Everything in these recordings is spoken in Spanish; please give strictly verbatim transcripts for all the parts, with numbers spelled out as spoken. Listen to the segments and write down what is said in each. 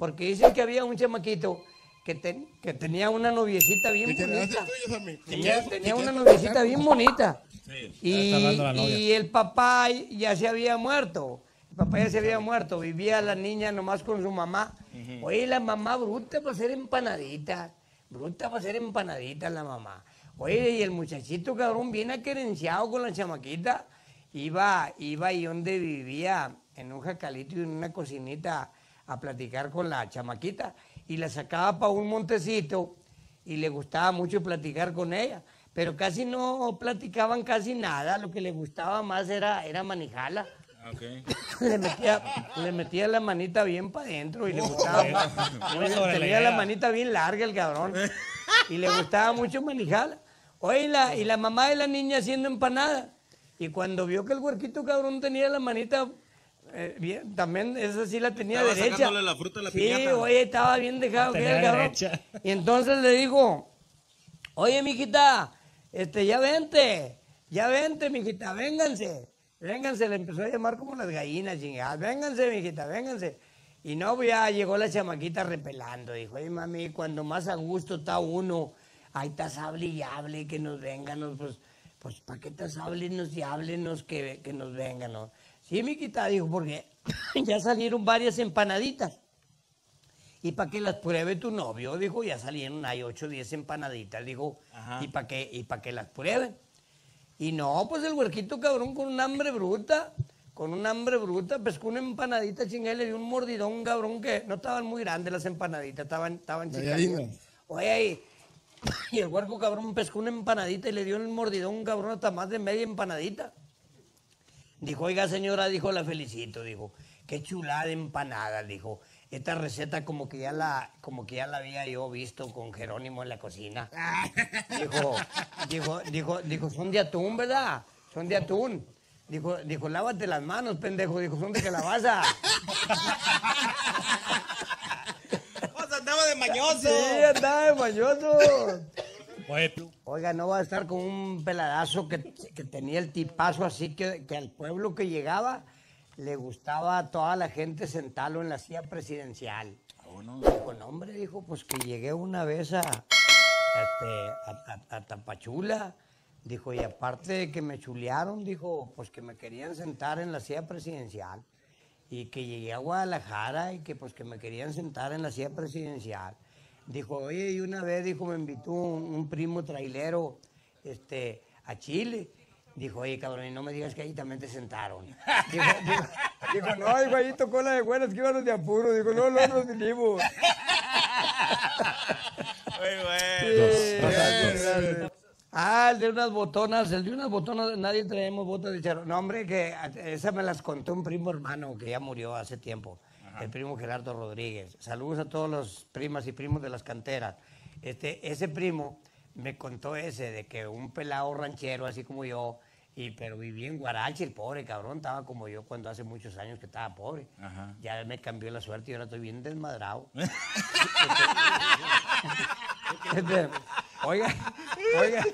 Porque dicen que había un chamaquito que, ten, que tenía una noviecita bien bonita. Tenía, tenía una noviecita bien bonita. Sí, y, y el papá ya se había muerto. El papá ya se había muerto. Vivía la niña nomás con su mamá. Uh-huh. Oye, la mamá bruta para hacer empanaditas. Bruta para hacer empanaditas la mamá. Oye, y el muchachito cabrón bien aquerenciado con la chamaquita. Iba, iba ahí donde vivía, en un jacalito y en una cocinita, a platicar con la chamaquita. Y la sacaba para un montecito y le gustaba mucho platicar con ella. Pero casi no platicaban casi nada, lo que le gustaba más era, era manejarla. Okay. le, metía, le metía la manita bien para adentro y le gustaba oh, más. Tenía la, la manita bien larga el cabrón y le gustaba mucho manejarla. Oye, la, y la mamá de la niña haciendo empanada. Y cuando vio que el huerquito cabrón tenía la manita, eh, bien, también esa sí la tenía estaba derecha. Sacándole la fruta a la piñata. Sí, oye, estaba bien dejado que era el cabrón. Derecha. Y entonces le digo, oye, mijita, Este, ya vente, ya vente, mijita, vénganse, vénganse, le empezó a llamar como las gallinas, chingadas, vénganse, mijita, vénganse. Y no, ya llegó la chamaquita repelando, dijo, ay, mami, cuando más a gusto está uno, ahí estás hable y hable, que nos vengan, pues, pues, ¿para qué estás háblenos y háblenos que, que nos vengan? Sí, mijita, dijo, porque ya salieron varias empanaditas. Y para que las pruebe tu novio, dijo, ya salieron, hay ocho o diez empanaditas, dijo, ajá. y para que, y para que las prueben. Y no, pues el huerquito cabrón con un hambre bruta, con un hambre bruta, pescó una empanadita chingada y le dio un mordidón cabrón que no estaban muy grandes las empanaditas, estaban, estaban chicas. Oye, y el huerco cabrón pescó una empanadita y le dio un mordidón cabrón hasta más de media empanadita. Dijo, oiga señora, dijo, la felicito, dijo, qué chulada de empanada, dijo. Esta receta como que ya la como que ya la había yo visto con Jerónimo en la cocina. Dijo, dijo, dijo, dijo, son de atún, ¿verdad? Son de atún. Dijo, dijo, lávate las manos, pendejo. Dijo, son de calabaza. O sea, andaba de mañoso. Sí, andaba de mañoso. Oiga, no va a estar con un peladazo que, que tenía el tipazo así que, que al pueblo que llegaba le gustaba a toda la gente sentarlo en la silla presidencial. Oh, no. Dijo, no, hombre, dijo, pues que llegué una vez a, este, a, a, a Tapachula. Dijo, y aparte de que me chulearon, dijo, pues que me querían sentar en la silla presidencial. Y que llegué a Guadalajara y que pues que me querían sentar en la silla presidencial. Dijo, oye, y una vez, dijo, me invitó un, un primo trailero este, a Chile. Dijo, oye, cabrón, y no me digas que ahí también te sentaron. Dijo, dijo, dijo no, dijo, ahí tocó la de buenas, que íbamos de apuro. Dijo, no, no, nos vinimos. Muy bueno. Sí, dos, dos, dos. Ah, el de unas botonas, el de unas botonas, nadie traemos botas de charro. No, hombre, que esa me las contó un primo hermano que ya murió hace tiempo. Ajá. El primo Gerardo Rodríguez. Saludos a todos los primas y primos de las canteras. Este, ese primo me contó ese, de que un pelado ranchero, así como yo, y, pero vivía en Guarache, el pobre cabrón, estaba como yo cuando hace muchos años que estaba pobre. Ajá. Ya me cambió la suerte y ahora estoy bien desmadrado. Oiga, oiga,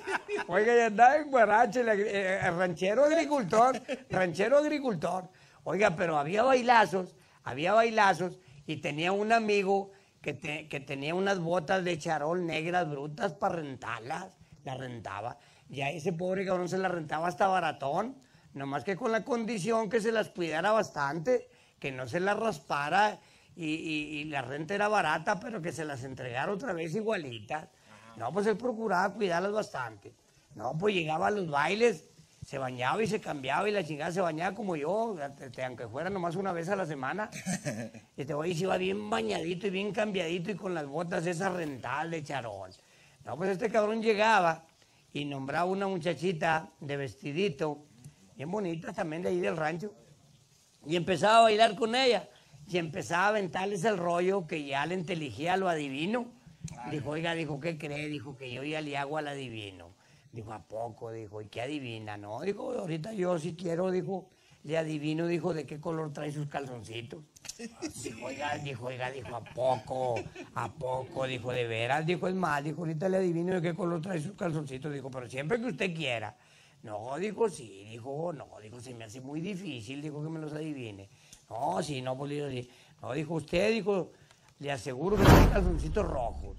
oiga, ya andaba en Guarache, el, el ranchero agricultor, ranchero agricultor. Oiga, pero había bailazos, había bailazos, y tenía un amigo Que, te, que tenía unas botas de charol negras brutas para rentarlas, las rentaba. Y a ese pobre cabrón se las rentaba hasta baratón, nomás que con la condición que se las cuidara bastante, que no se las raspara y, y, y la renta era barata, pero que se las entregara otra vez igualitas. No, pues él procuraba cuidarlas bastante. No, pues llegaba a los bailes, se bañaba y se cambiaba y la chingada se bañaba como yo, aunque fuera nomás una vez a la semana. Y te voy y se iba bien bañadito y bien cambiadito y con las botas esas rentadas de charol. No, pues este cabrón llegaba y nombraba una muchachita de vestidito, bien bonita también de ahí del rancho, y empezaba a bailar con ella y empezaba a aventarles el rollo que ya le inteligía lo adivino. Dijo, oiga, dijo, ¿qué cree? Dijo, que yo ya le hago al adivino. Dijo, ¿a poco? Dijo, ¿y qué adivina? No, dijo, ahorita yo si quiero, dijo, le adivino, dijo, de qué color trae sus calzoncitos. Dijo, oiga, dijo, oiga, dijo, ¿a poco? ¿A poco? Dijo, de veras, dijo, es más, dijo, ahorita le adivino de qué color trae sus calzoncitos. Dijo, pero siempre que usted quiera. No, dijo, sí, dijo, no, dijo, se me hace muy difícil, dijo, que me los adivine. No, sí, no, pues, sí. No, dijo, usted, dijo, le aseguro que tenía calzoncitos rojos.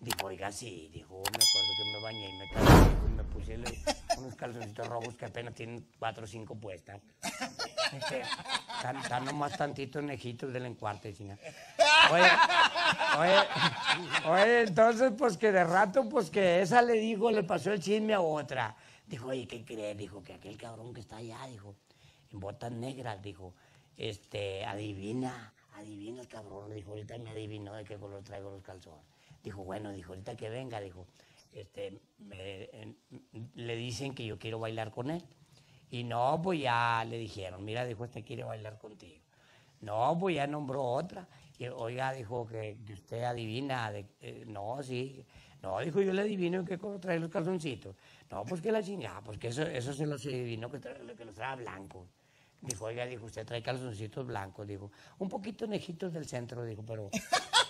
Dijo, oiga, sí, dijo, me acuerdo que me bañé y me calcé, dijo, me puse los, unos calzoncitos rojos que apenas tienen cuatro o cinco puestas. Este, tan, tan nomás tantitos nejitos del encuarte, ¿sí? Oye, oye, oye, entonces, pues que de rato, pues que esa le dijo, le pasó el chisme a otra. Dijo, oye, ¿qué crees? Dijo, que aquel cabrón que está allá, dijo, en botas negras, dijo, este, adivina, adivina el cabrón. Dijo, ahorita me adivinó de qué color traigo los calzones. Dijo, bueno, dijo, ahorita que venga, dijo, este, me, en, le dicen que yo quiero bailar con él. Y no, pues ya le dijeron, mira, dijo, este quiere bailar contigo. No, pues ya nombró otra. Y, oiga, dijo, que, que usted adivina. De, eh, no, sí. No, dijo, yo le adivino en qué color trae los calzoncitos. No, pues que la chingada, pues que eso, eso se los adivinó, que, trae, que los trae blancos. Dijo, oiga, dijo, usted trae calzoncitos blancos, dijo. Un poquito nejitos del centro, dijo, pero...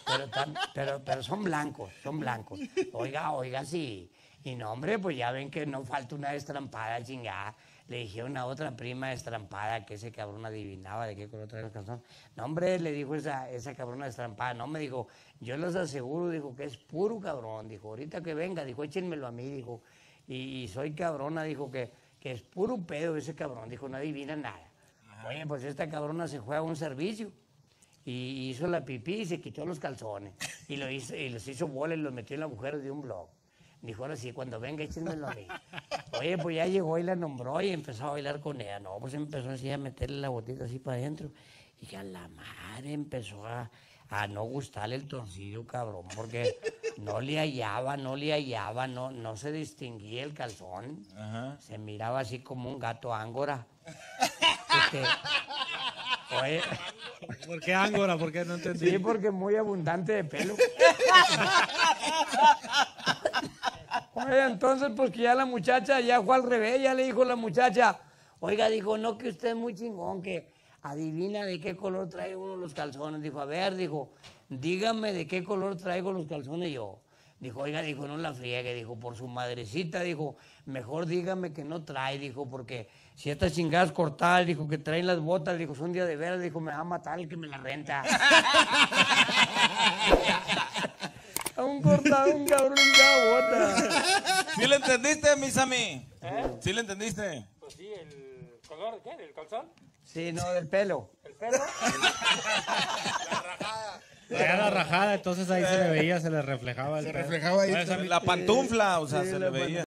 Pero, tan, pero, pero son blancos, son blancos. Oiga, oiga, sí. Y no, hombre, pues ya ven que no falta una estrampada chingada. Le dije a una otra prima estrampada que ese cabrón adivinaba de qué color trae los calzones. No, hombre, le dijo esa, esa cabrona estrampada. No, me dijo, yo los aseguro, dijo, que es puro cabrón. Dijo, ahorita que venga, dijo, échenmelo a mí, dijo. Y, y soy cabrona, dijo, que, que es puro pedo ese cabrón. Dijo, no adivina nada. Ajá. Oye, pues esta cabrona se juega un servicio. Y hizo la pipí y se quitó los calzones. Y, lo hizo, y los hizo bolas y los metió en el agujero de un blog. Dijo, ahora sí, cuando venga, échenmelo a mí. Oye, pues ya llegó y la nombró y empezó a bailar con ella. No, pues empezó así a meterle la botita así para adentro. Y que a la madre empezó a, a no gustarle el torcido, cabrón. Porque no le hallaba, no le hallaba, no, no se distinguía el calzón. Ajá. Se miraba así como un gato ángora. Este, oye... ¿Por qué ángora? ¿Por qué no entendí? Sí, porque muy abundante de pelo. Oye, entonces, pues que ya la muchacha ya fue al revés, ya le dijo la muchacha, oiga, dijo, no, que usted es muy chingón, que adivina de qué color trae uno los calzones. Dijo, a ver, dijo, dígame de qué color traigo los calzones yo. Dijo, oiga, dijo, no la friegue, dijo, por su madrecita, dijo, mejor dígame que no trae, dijo, porque si estas chingadas cortadas, dijo, que traen las botas, dijo, son día de veras, dijo, me va a matar el que me la renta. A un cortado, un cabrón, una bota. ¿Sí le entendiste, mis amigos? ¿Eh? ¿Sí le entendiste? Pues sí, el color, ¿qué? ¿El calzón? Sí, no, del pelo. ¿El pelo? La rajada. Era la rajada, entonces ahí se le veía, se le reflejaba el se reflejaba ahí. La pantufla, o sea, sí, se le veía.